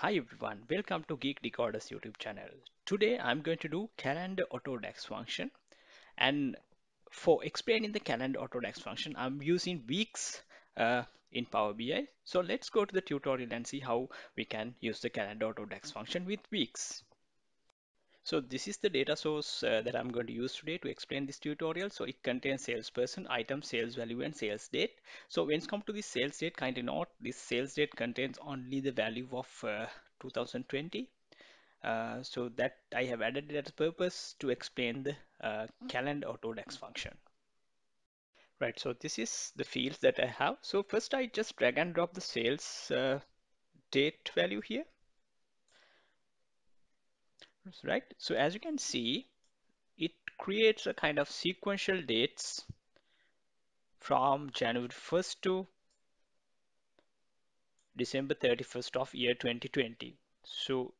Hi everyone, welcome to Geek Decoders YouTube channel. Today I'm going to do CALENDARAUTO DAX function, and for explaining the CALENDARAUTO DAX function I'm using weeks in Power BI. So let's go to the tutorial and see how we can use the CALENDARAUTO DAX function with weeks. So this is the data source that I'm going to use today to explain this tutorial. So it contains salesperson, item, sales value and sales date. So when it comes to the sales date, kindly note this sales date contains only the value of 2020. So that I have added it as a purpose to explain the CALENDARAUTO DAX function. Right, so this is the fields that I have. So first I just drag and drop the sales date value here. Right, so as you can see, it creates a kind of sequential dates from January 1st to December 31st of year 2020. So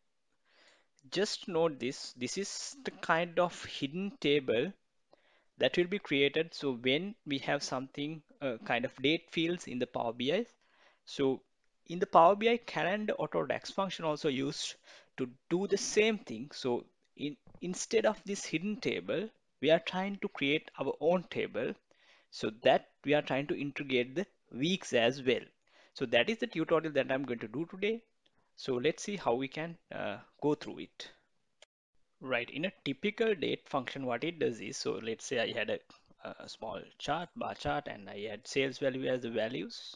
just note this is the kind of hidden table that will be created. So when we have something kind of date fields in the Power BI, so in the Power BI CALENDARAUTO DAX function also used to do the same thing. So instead of this hidden table, we are trying to create our own table, so that we are trying to integrate the weeks as well. So that is the tutorial that I'm going to do today. So let's see how we can go through it. Right, in a typical date function, what it does is, so let's say I had a small chart, bar chart, and I had sales value as the values.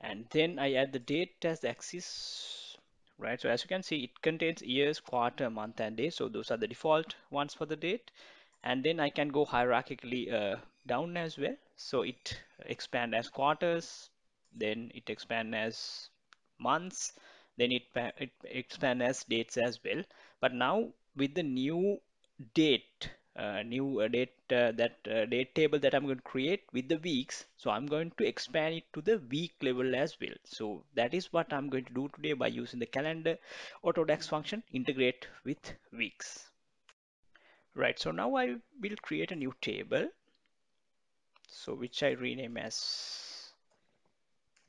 And then I add the date as the axis, right? So as you can see, it contains years, quarter, month, and day. So those are the default ones for the date. And then I can go hierarchically down as well. So it expands as quarters, then it expands as months, then it expands as dates as well. But now with the new date, date table that I'm going to create with the weeks, so I'm going to expand it to the week level as well. So that is what I'm going to do today by using the CALENDARAUTO DAX function, integrate with weeks. Right, so now I will create a new table, so which I rename as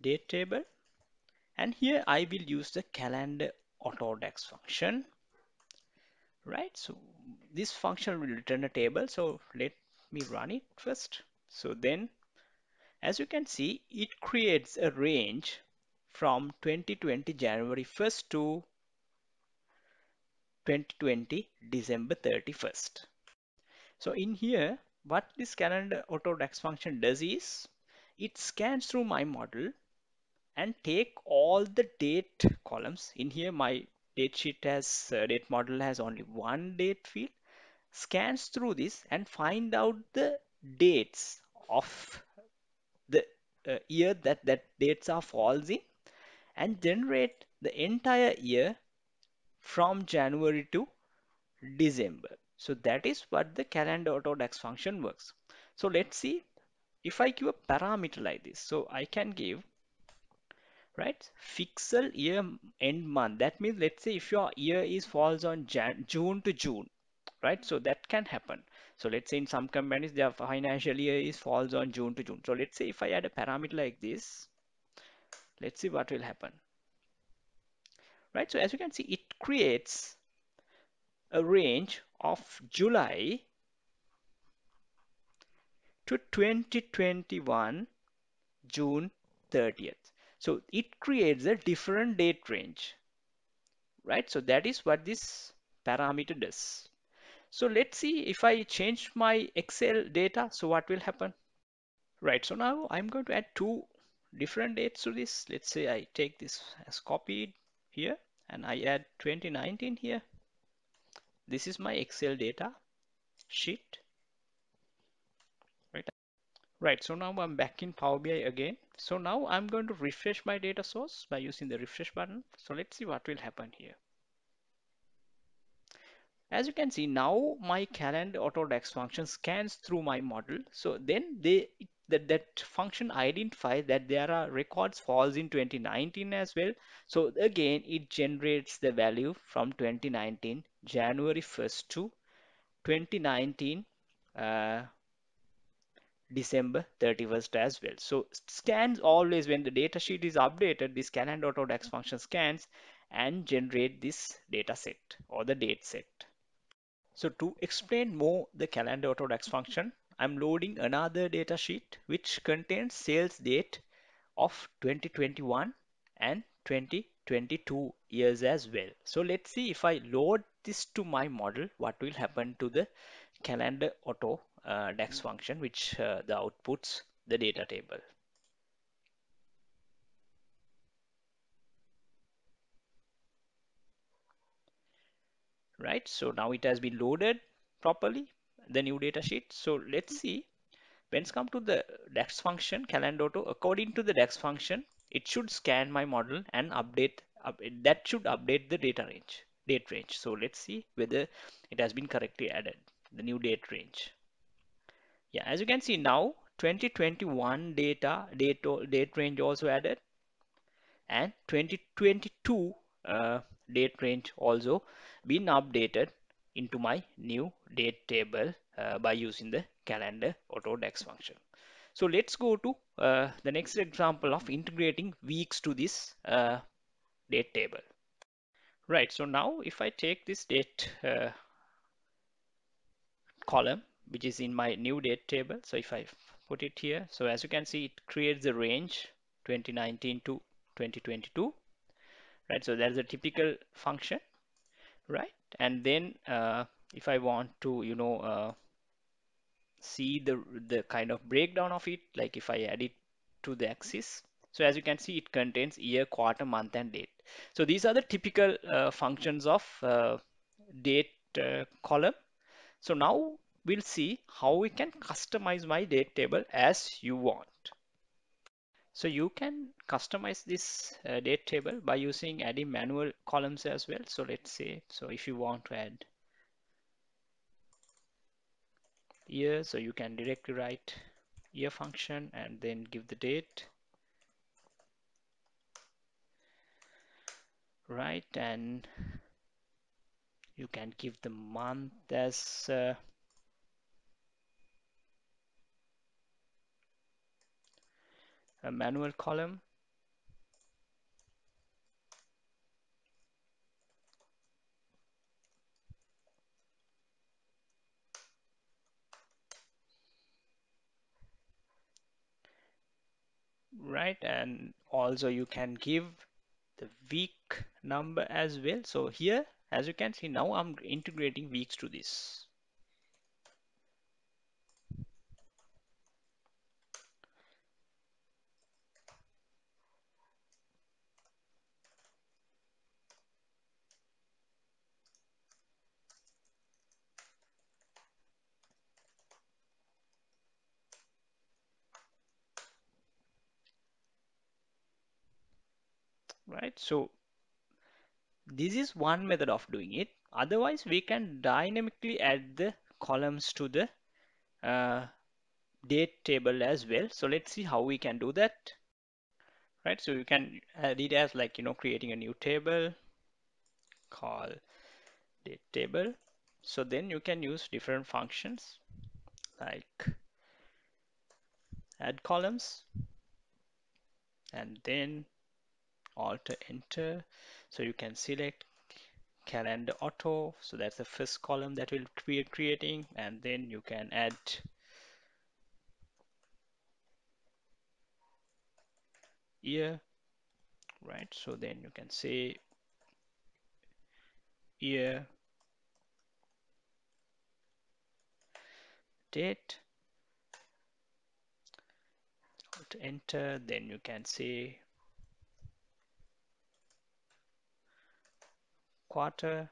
date table, and here I will use the CALENDARAUTO DAX function. Right, so this function will return a table. So let me run it first. So then as you can see, it creates a range from 2020 January 1st to 2020 December 31st. So in here, what this CALENDARAUTO DAX function does is it scans through my model and take all the date columns. In here, my date sheet has date model has only one date field, scans through this and find out the dates of the year that dates are falls in, and generate the entire year from January to December. So that is what the CALENDARAUTO DAX function works. So let's see if I give a parameter like this. So I can give, right, fixal year end month. That means, let's say if your year is falls on June to June, right? So that can happen. So let's say in some companies their financial year is falls on June to June. So let's say if I add a parameter like this, let's see what will happen. Right, so as you can see, it creates a range of July to 2021 June 30th. So it creates a different date range, right? So that is what this parameter does. So let's see if I change my Excel data, so what will happen? Right, so now I'm going to add two different dates to this. Let's say I take this as copied here and I add 2019 here. This is my Excel data sheet. Right, so now I'm back in Power BI again. So now I'm going to refresh my data source by using the refresh button. So let's see what will happen here. As you can see, now my CALENDARAUTO DAX function scans through my model. So then that function identifies that there are records falls in 2019 as well. So again, it generates the value from 2019 January 1st to 2019 December 31st as well. So scans always, when the data sheet is updated, this CALENDARAUTO DAX function scans and generate this data set or the date set. So to explain more the CALENDARAUTO DAX function, I'm loading another data sheet which contains sales date of 2021 and 2022 years as well. So let's see, if I load this to my model, what will happen to the CALENDARAUTO DAX function, which the outputs the data table. Right, so now it has been loaded properly, the new data sheet. So let's see, when it's come to the DAX function, CALENDARAUTO, according to the DAX function, it should scan my model and update, that should update the data range, date range. So let's see whether it has been correctly added, the new date range. Yeah, as you can see now, 2021 date range also added, and 2022 date range also been updated into my new date table by using the CALENDARAUTO DAX function. So let's go to the next example of integrating weeks to this date table. Right, so now if I take this date column, which is in my new date table, so if I put it here, so as you can see, it creates the range 2019 to 2022. Right, so that's a typical function, right? And then if I want to, you know, see the kind of breakdown of it, like if I add it to the axis, so as you can see, it contains year, quarter, month, and date. So these are the typical functions of date column. So now we'll see how we can customize my date table as you want. So you can customize this date table by using adding manual columns as well. So let's say, so if you want to add year, so you can directly write year function and then give the date. Right, and you can give the month as a manual column. Right, and also you can give the week number as well. So here, as you can see, now I'm integrating weeks to this. Right, so this is one method of doing it. Otherwise, we can dynamically add the columns to the date table as well. So let's see how we can do that. Right, so you can add it as, like, you know, creating a new table call date table. So then you can use different functions like add columns and then Alt Enter. So you can select CALENDARAUTO. So that's the first column that we'll be creating, and then you can add year. Right, so then you can say year, date, Alt Enter. Then you can say quarter,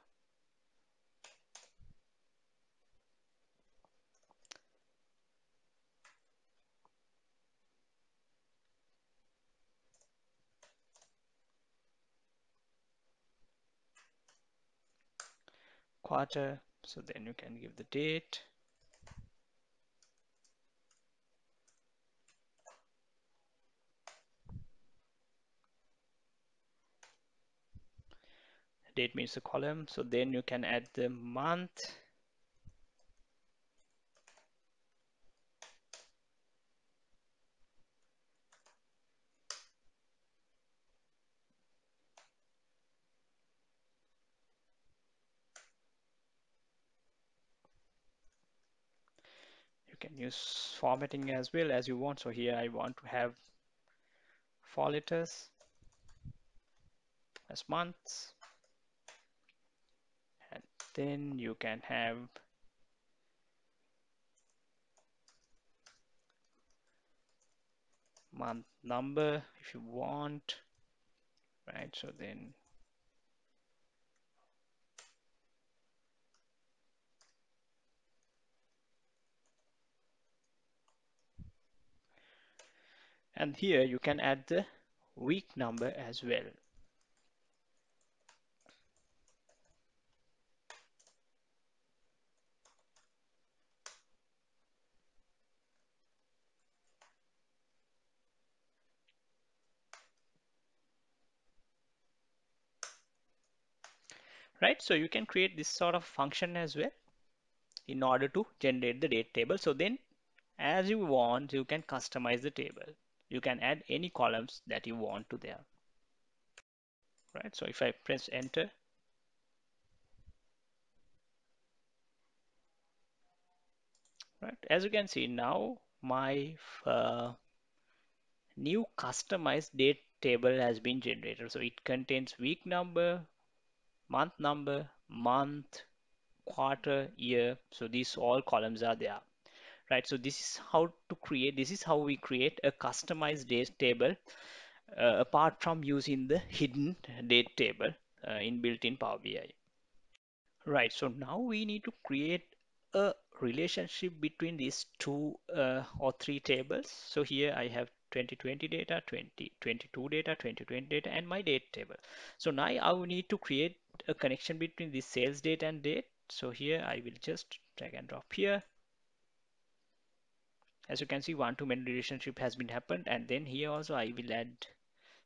so then you can give the date. Date means a column, so then you can add the month. can use formatting as well as you want. So here I want to have 4 letters as months, and then you can have month number if you want, right? So then and here you can add the week number as well. Right, so you can create this sort of function as well in order to generate the date table. So then as you want, you can customize the table. You can add any columns that you want to there. Right, so if I press enter, right, as you can see now my new customized date table has been generated. So it contains week number, month number, month, quarter, year. So these all columns are there, right? So this is how to create, this is how we create a customized date table apart from using the hidden date table inbuilt in Power BI. Right, so now we need to create a relationship between these two or three tables. So here I have 2020 data, 2022 data, 2020 data, and my date table. So now I will need to create a connection between the sales date and date. So here I will just drag and drop here. As you can see, one to many relationship has been happened, and then here also I will add,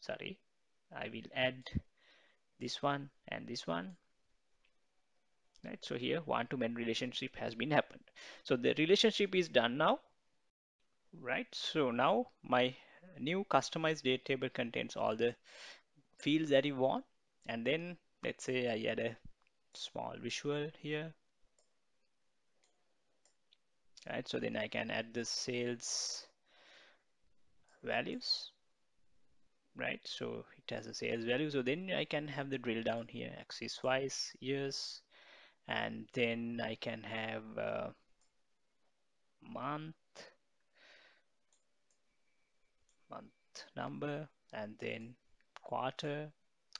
sorry, I will add this one and this one. Right, so here one to many relationship has been happened. So the relationship is done now. Right, so now my new customized date table contains all the fields that you want, and then let's say I add a small visual here. Right, so then I can add the sales values. Right, so it has a sales value. So then I can have the drill down here axis wise years, and then I can have month, month number, and then quarter,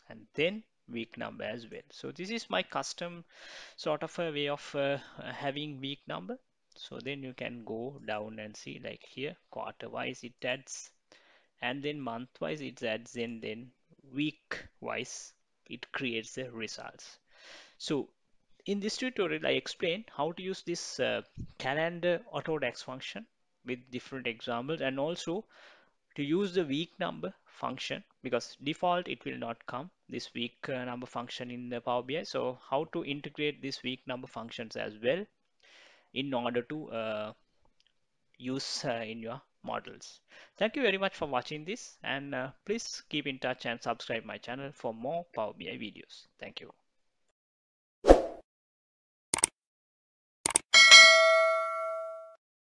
and then week number as well. So this is my custom sort of a way of having week number. So then you can go down and see, like here quarter wise it adds, and then month wise it adds, and then week wise it creates the results. So in this tutorial I explained how to use this calendar auto DAX function with different examples, and also to use the week number function, because default it will not come this week number function in the Power BI. So how to integrate this week number functions as well in order to use in your models. Thank you very much for watching this, and please keep in touch and subscribe my channel for more Power BI videos. Thank you.